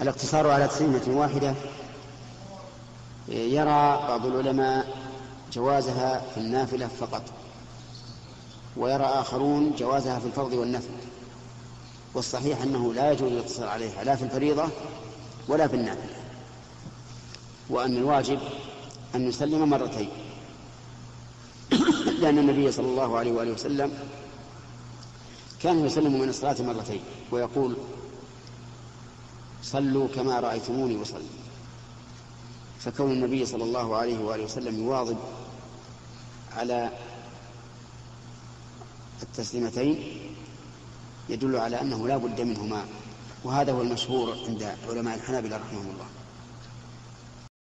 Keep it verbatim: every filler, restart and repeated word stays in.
الاقتصار على تسمية واحدة يرى بعض العلماء جوازها في النافلة فقط، ويرى آخرون جوازها في الفرض والنفل، والصحيح أنه لا يجوز الاقتصار عليها لا في الفريضة ولا في النافلة، وأن الواجب أن نسلم مرتين، لأن النبي صلى الله عليه وآله وسلم كان يسلم من الصلاة مرتين ويقول: صلوا كما رأيتموني وصلي. فكون النبي صلى الله عليه وآله وسلم يواظب على التسليمتين يدل على أنه لا بد منهما، وهذا هو المشهور عند علماء الحنابلة رحمهم الله.